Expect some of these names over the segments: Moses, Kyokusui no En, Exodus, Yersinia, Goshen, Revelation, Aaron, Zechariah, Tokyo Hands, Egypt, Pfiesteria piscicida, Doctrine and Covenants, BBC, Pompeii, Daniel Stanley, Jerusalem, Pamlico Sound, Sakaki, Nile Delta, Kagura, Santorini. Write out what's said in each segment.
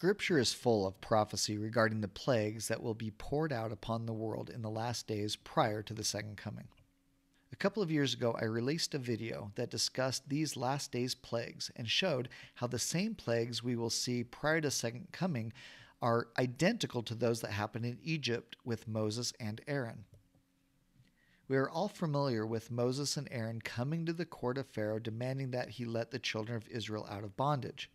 Scripture is full of prophecy regarding the plagues that will be poured out upon the world in the last days prior to the second coming. A couple of years ago, I released a video that discussed these last days plagues and showed how the same plagues we will see prior to second coming are identical to those that happened in Egypt with Moses and Aaron. We are all familiar with Moses and Aaron coming to the court of Pharaoh demanding that he let the children of Israel out of bondage.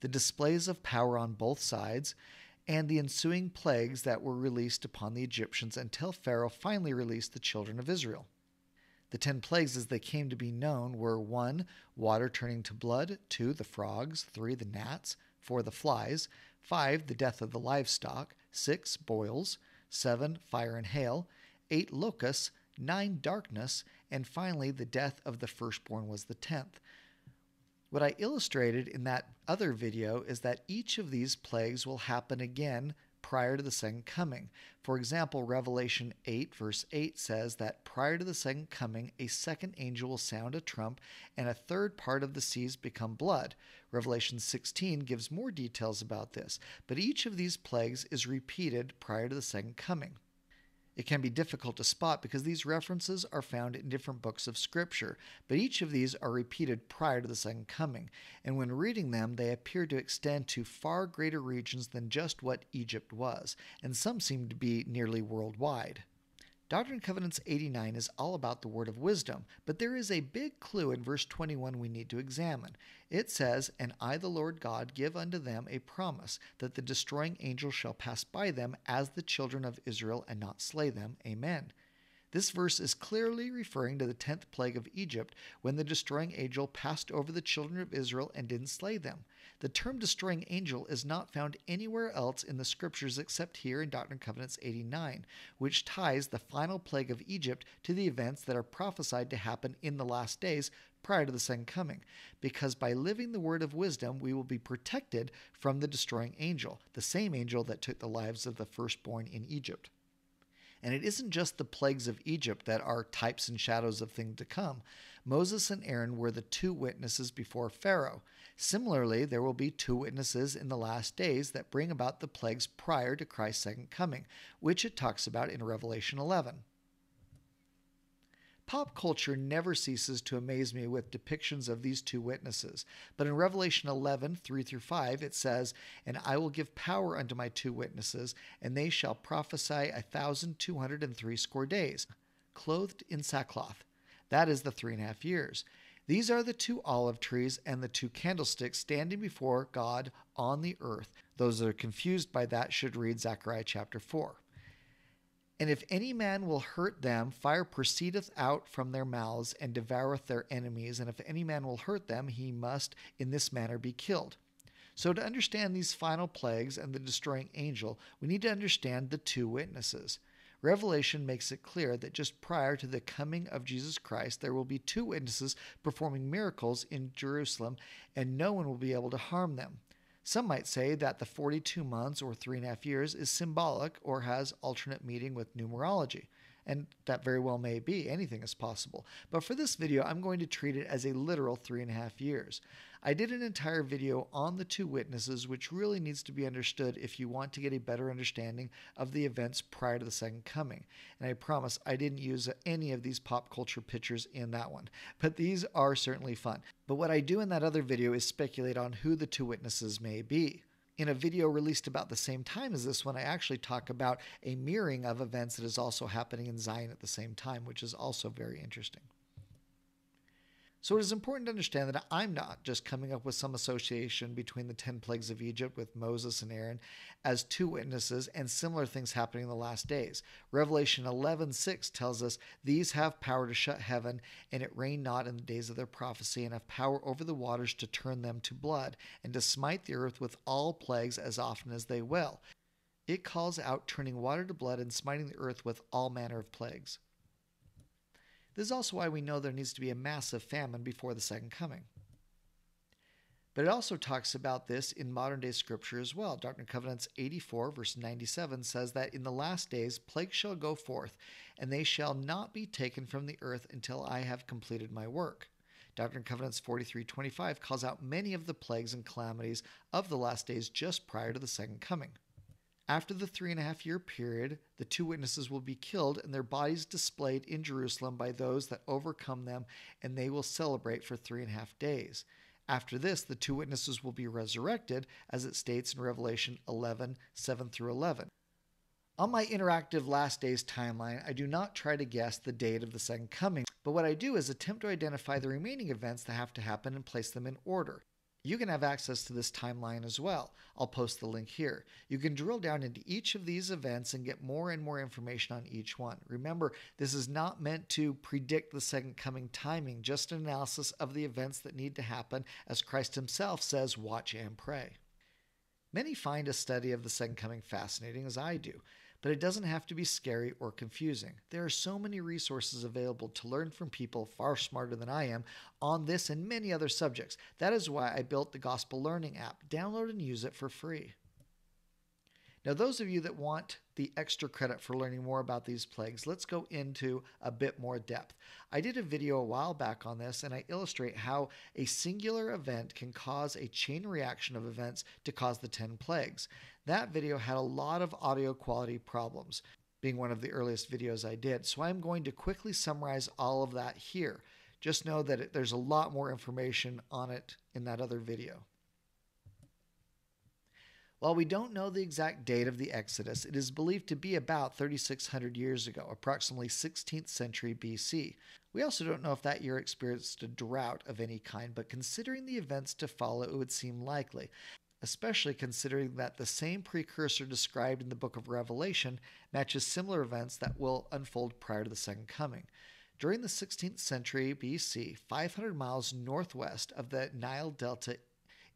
The displays of power on both sides and the ensuing plagues that were released upon the Egyptians until Pharaoh finally released the children of Israel. The 10 plagues as they came to be known were 1. Water turning to blood, 2. The frogs, 3. The gnats, 4. The flies, 5. The death of the livestock, 6. Boils, 7. Fire and hail, 8. Locusts, 9. Darkness, and finally the death of the firstborn was the 10th. What I illustrated in that other video is that each of these plagues will happen again prior to the second coming. For example, Revelation 8 verse 8 says that prior to the second coming, a second angel will sound a trump and a third part of the seas become blood. Revelation 16 gives more details about this, but each of these plagues is repeated prior to the second coming. It can be difficult to spot because these references are found in different books of Scripture, but each of these are repeated prior to the second coming, and when reading them, they appear to extend to far greater regions than just what Egypt was, and some seem to be nearly worldwide. Doctrine and Covenants 89 is all about the word of wisdom, but there is a big clue in verse 21 we need to examine. It says, "And I, the Lord God, give unto them a promise, that the destroying angel shall pass by them as the children of Israel, and not slay them. Amen." This verse is clearly referring to the 10th plague of Egypt, when the destroying angel passed over the children of Israel and didn't slay them. The term destroying angel is not found anywhere else in the Scriptures except here in Doctrine and Covenants 89, which ties the final plague of Egypt to the events that are prophesied to happen in the last days prior to the second coming, because by living the word of wisdom we will be protected from the destroying angel, the same angel that took the lives of the firstborn in Egypt. And it isn't just the plagues of Egypt that are types and shadows of things to come. Moses and Aaron were the two witnesses before Pharaoh. Similarly, there will be two witnesses in the last days that bring about the plagues prior to Christ's second coming, which it talks about in Revelation 11. Pop culture never ceases to amaze me with depictions of these two witnesses, but in Revelation 11, 3-5, it says, "And I will give power unto my two witnesses, and they shall prophesy 1,260 days, clothed in sackcloth." That is the 3.5 years. These are the two olive trees and the two candlesticks standing before God on the earth. Those that are confused by that should read Zechariah chapter 4. "And if any man will hurt them, fire proceedeth out from their mouths, and devoureth their enemies. And if any man will hurt them, he must in this manner be killed." So to understand these final plagues and the destroying angel, we need to understand the two witnesses. Revelation makes it clear that just prior to the coming of Jesus Christ, there will be two witnesses performing miracles in Jerusalem, and no one will be able to harm them. Some might say that the 42 months or 3.5 years is symbolic or has alternate meaning with numerology, and that very well may be. Anything is possible. But for this video, I'm going to treat it as a literal 3.5 years. I did an entire video on the two witnesses, which really needs to be understood if you want to get a better understanding of the events prior to the second coming. And I promise I didn't use any of these pop culture pictures in that one, but these are certainly fun. But what I do in that other video is speculate on who the two witnesses may be. In a video released about the same time as this one, I actually talk about a mirroring of events that is also happening in Zion at the same time, which is also very interesting. So it is important to understand that I'm not just coming up with some association between the 10 plagues of Egypt with Moses and Aaron as two witnesses and similar things happening in the last days. Revelation 11:6 tells us, "These have power to shut heaven, and it rain not in the days of their prophecy, and have power over the waters to turn them to blood, and to smite the earth with all plagues as often as they will." It calls out turning water to blood and smiting the earth with all manner of plagues. This is also why we know there needs to be a massive famine before the second coming. But it also talks about this in modern-day Scripture as well. Doctrine and Covenants 84, verse 97 says that, "In the last days plagues shall go forth, and they shall not be taken from the earth until I have completed my work." Doctrine and Covenants 43:25 calls out many of the plagues and calamities of the last days just prior to the second coming. After the 3.5-year period, the two witnesses will be killed and their bodies displayed in Jerusalem by those that overcome them, and they will celebrate for 3.5 days. After this, the two witnesses will be resurrected, as it states in Revelation 11:7-11. On my interactive Last Days timeline, I do not try to guess the date of the second coming, but what I do is attempt to identify the remaining events that have to happen and place them in order. You can have access to this timeline as well. I'll post the link here. You can drill down into each of these events and get more and more information on each one. Remember, this is not meant to predict the second coming timing, just an analysis of the events that need to happen, as Christ himself says, watch and pray. Many find a study of the second coming fascinating, as I do, but it doesn't have to be scary or confusing. There are so many resources available to learn from people far smarter than I am on this and many other subjects. That is why I built the Gospel Learning app. Download and use it for free. Now, those of you that want the extra credit for learning more about these plagues, let's go into a bit more depth. I did a video a while back on this, and I illustrate how a singular event can cause a chain reaction of events to cause the 10 plagues. That video had a lot of audio quality problems, being one of the earliest videos I did, so I'm going to quickly summarize all of that here. Just know that there's a lot more information on it in that other video. While we don't know the exact date of the Exodus, it is believed to be about 3,600 years ago, approximately 16th century BC. We also don't know if that year experienced a drought of any kind, but considering the events to follow, it would seem likely, especially considering that the same precursor described in the book of Revelation matches similar events that will unfold prior to the second coming. During the 16th century BC, 500 miles northwest of the Nile Delta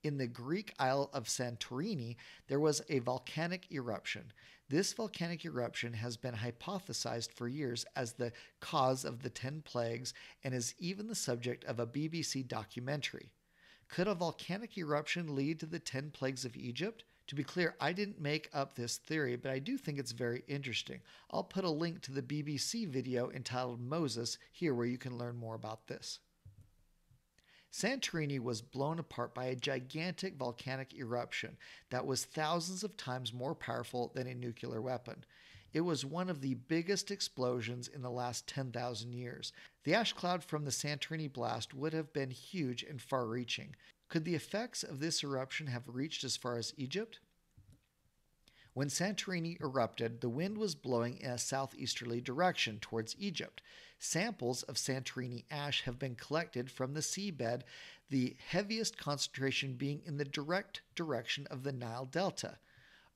in the Greek Isle of Santorini, there was a volcanic eruption. This volcanic eruption has been hypothesized for years as the cause of the 10 plagues and is even the subject of a BBC documentary. Could a volcanic eruption lead to the 10 plagues of Egypt? To be clear, I didn't make up this theory, but I do think it's very interesting. I'll put a link to the BBC video entitled Moses here where you can learn more about this. Santorini was blown apart by a gigantic volcanic eruption that was thousands of times more powerful than a nuclear weapon. It was one of the biggest explosions in the last 10,000 years. The ash cloud from the Santorini blast would have been huge and far-reaching. Could the effects of this eruption have reached as far as Egypt? When Santorini erupted, the wind was blowing in a southeasterly direction towards Egypt. Samples of Santorini ash have been collected from the seabed, the heaviest concentration being in the direct direction of the Nile Delta.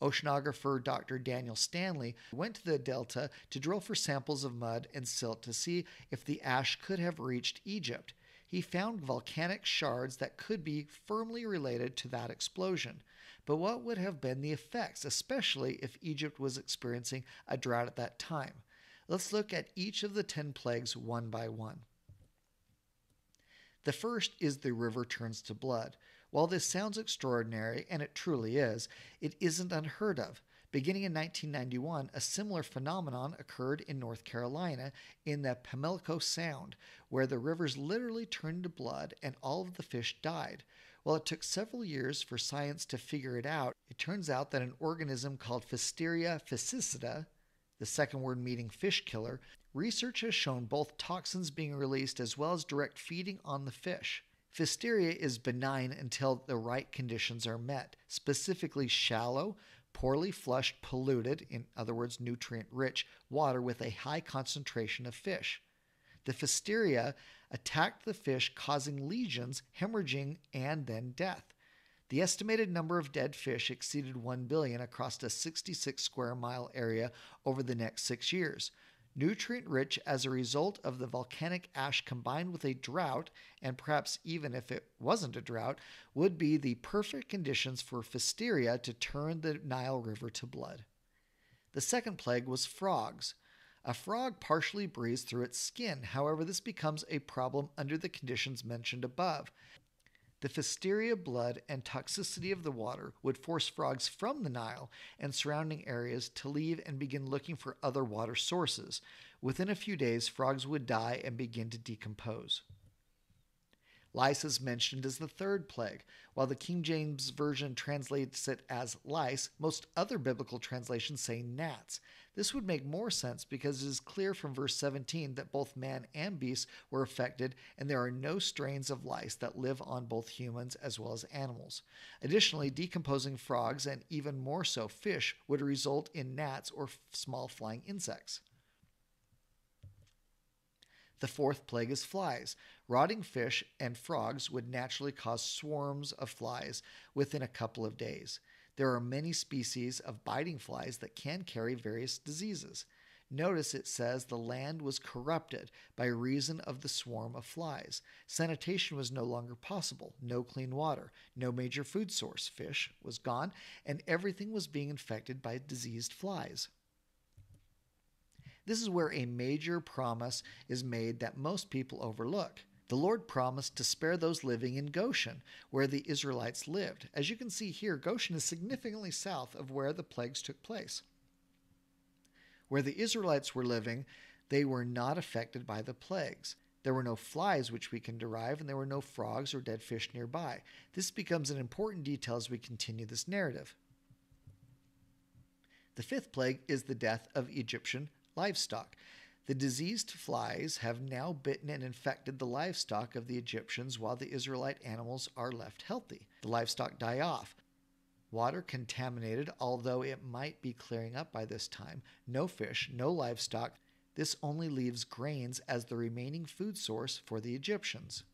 Oceanographer Dr. Daniel Stanley went to the delta to drill for samples of mud and silt to see if the ash could have reached Egypt. He found volcanic shards that could be firmly related to that explosion. But what would have been the effects, especially if Egypt was experiencing a drought at that time? Let's look at each of the 10 plagues one by one. The first is the river turns to blood. While this sounds extraordinary, and it truly is, it isn't unheard of. Beginning in 1991, a similar phenomenon occurred in North Carolina in the Pamlico Sound, where the rivers literally turned to blood and all of the fish died. While it took several years for science to figure it out, it turns out that an organism called Pfiesteria piscicida, the second word meaning fish killer, research has shown both toxins being released as well as direct feeding on the fish. Pfisteria is benign until the right conditions are met, specifically shallow, poorly flushed, polluted, in other words, nutrient-rich water with a high concentration of fish. The Pfisteria attacked the fish, causing lesions, hemorrhaging, and then death. The estimated number of dead fish exceeded 1 billion across a 66 square mile area over the next 6 years. Nutrient-rich as a result of the volcanic ash combined with a drought, and perhaps even if it wasn't a drought, would be the perfect conditions for Pfisteria to turn the Nile River to blood. The second plague was frogs. A frog partially breathes through its skin. However, this becomes a problem under the conditions mentioned above. The Pfisteria blood and toxicity of the water would force frogs from the Nile and surrounding areas to leave and begin looking for other water sources. Within a few days, frogs would die and begin to decompose. Lice is mentioned as the third plague. While the King James Version translates it as lice, most other biblical translations say gnats. This would make more sense because it is clear from verse 17 that both man and beast were affected, and there are no strains of lice that live on both humans as well as animals. Additionally, decomposing frogs, and even more so fish, would result in gnats or small flying insects. The fourth plague is flies. Rotting fish and frogs would naturally cause swarms of flies within a couple of days. There are many species of biting flies that can carry various diseases. Notice it says the land was corrupted by reason of the swarm of flies. Sanitation was no longer possible. No clean water. No major food source. Fish was gone, and everything was being infected by diseased flies. This is where a major promise is made that most people overlook. The Lord promised to spare those living in Goshen, where the Israelites lived. As you can see here, Goshen is significantly south of where the plagues took place. Where the Israelites were living, they were not affected by the plagues. There were no flies, which we can derive, and there were no frogs or dead fish nearby. This becomes an important detail as we continue this narrative. The fifth plague is the death of Egyptian livestock. The diseased flies have now bitten and infected the livestock of the Egyptians, while the Israelite animals are left healthy. The livestock die off. Water contaminated, although it might be clearing up by this time. No fish, no livestock. This only leaves grains as the remaining food source for the Egyptians.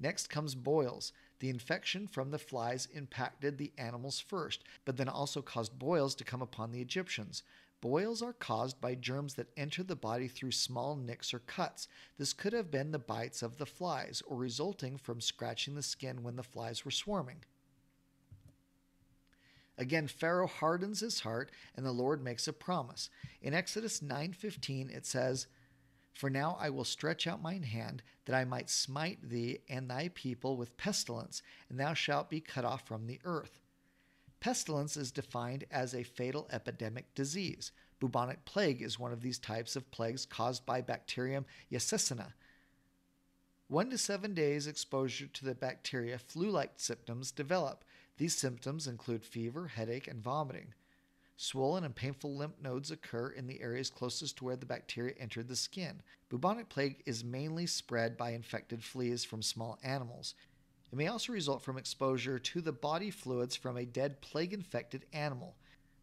Next comes boils. The infection from the flies impacted the animals first, but then also caused boils to come upon the Egyptians. Boils are caused by germs that enter the body through small nicks or cuts. This could have been the bites of the flies or resulting from scratching the skin when the flies were swarming. Again, Pharaoh hardens his heart, and the Lord makes a promise. In Exodus 9:15 it says, "For now I will stretch out mine hand, that I might smite thee and thy people with pestilence, and thou shalt be cut off from the earth." Pestilence is defined as a fatal epidemic disease. Bubonic plague is one of these types of plagues caused by bacterium Yersinia. 1 to 7 days exposure to the bacteria, flu-like symptoms develop. These symptoms include fever, headache, and vomiting. Swollen and painful lymph nodes occur in the areas closest to where the bacteria entered the skin. Bubonic plague is mainly spread by infected fleas from small animals. It may also result from exposure to the body fluids from a dead plague-infected animal.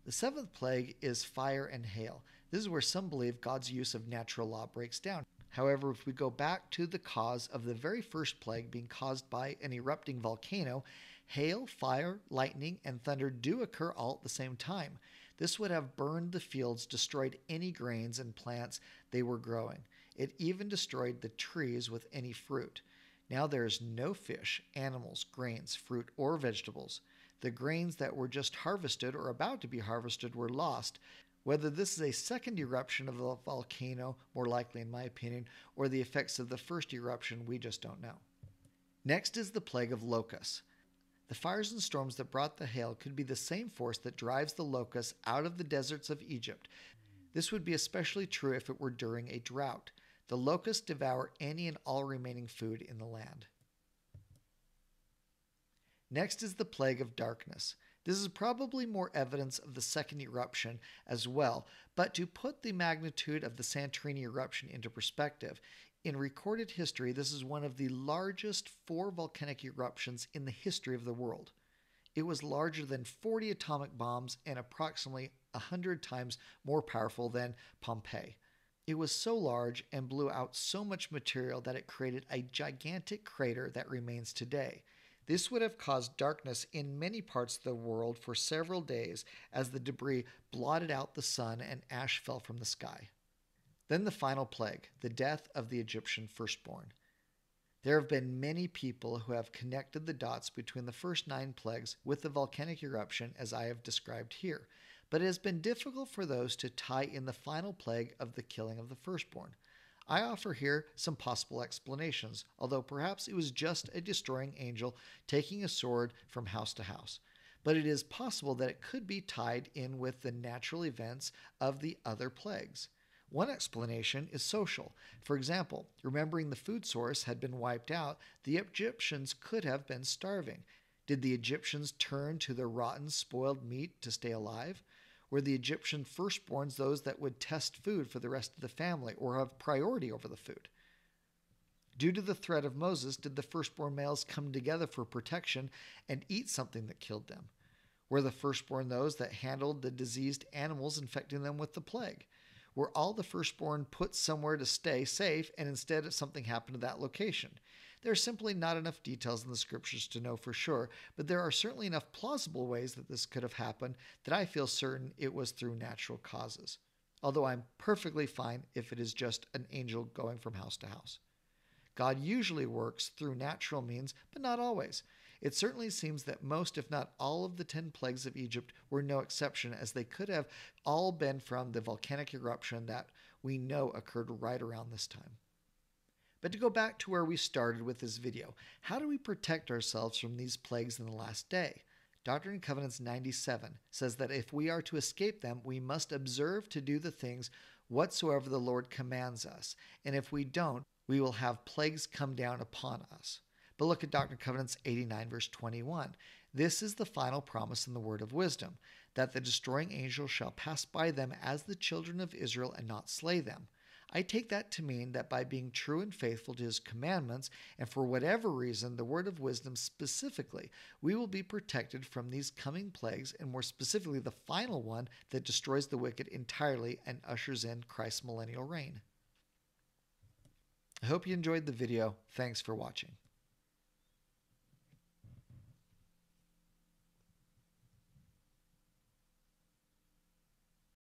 The seventh plague is fire and hail. This is where some believe God's use of natural law breaks down. However, if we go back to the cause of the very first plague being caused by an erupting volcano, hail, fire, lightning, and thunder do occur all at the same time. This would have burned the fields, destroyed any grains and plants they were growing. It even destroyed the trees with any fruit. Now there is no fish, animals, grains, fruit, or vegetables. The grains that were just harvested or about to be harvested were lost. Whether this is a second eruption of a volcano, more likely in my opinion, or the effects of the first eruption, we just don't know. Next is the plague of locusts. The fires and storms that brought the hail could be the same force that drives the locusts out of the deserts of Egypt. This would be especially true if it were during a drought. The locusts devour any and all remaining food in the land. Next is the plague of darkness. This is probably more evidence of the second eruption as well, but to put the magnitude of the Santorini eruption into perspective, in recorded history, this is one of the largest 4 volcanic eruptions in the history of the world. It was larger than 40 atomic bombs and approximately 100 times more powerful than Pompeii. It was so large and blew out so much material that it created a gigantic crater that remains today. This would have caused darkness in many parts of the world for several days as the debris blotted out the sun and ash fell from the sky. Then the final plague, the death of the Egyptian firstborn. There have been many people who have connected the dots between the first 9 plagues with the volcanic eruption as I have described here. But it has been difficult for those to tie in the final plague of the killing of the firstborn. I offer here some possible explanations, although perhaps it was just a destroying angel taking a sword from house to house. But it is possible that it could be tied in with the natural events of the other plagues. One explanation is social. For example, remembering the food source had been wiped out, the Egyptians could have been starving. Did the Egyptians turn to their rotten, spoiled meat to stay alive? Were the Egyptian firstborns those that would test food for the rest of the family or have priority over the food? Due to the threat of Moses, did the firstborn males come together for protection and eat something that killed them? Were the firstborn those that handled the diseased animals, infecting them with the plague? Were all the firstborn put somewhere to stay safe, and instead something happened to that location? There are simply not enough details in the scriptures to know for sure, but there are certainly enough plausible ways that this could have happened that I feel certain it was through natural causes, although I'm perfectly fine if it is just an angel going from house to house. God usually works through natural means, but not always. It certainly seems that most, if not all, of the 10 plagues of Egypt were no exception, as they could have all been from the volcanic eruption that we know occurred right around this time. But to go back to where we started with this video, how do we protect ourselves from these plagues in the last day? Doctrine and Covenants 97 says that if we are to escape them, we must observe to do the things whatsoever the Lord commands us, and if we don't, we will have plagues come down upon us. But look at Doctrine and Covenants 89, verse 21. This is the final promise in the word of wisdom, that the destroying angel shall pass by them as the children of Israel and not slay them. I take that to mean that by being true and faithful to his commandments, and for whatever reason, the word of wisdom specifically, we will be protected from these coming plagues, and more specifically the final one that destroys the wicked entirely and ushers in Christ's millennial reign. I hope you enjoyed the video. Thanks for watching.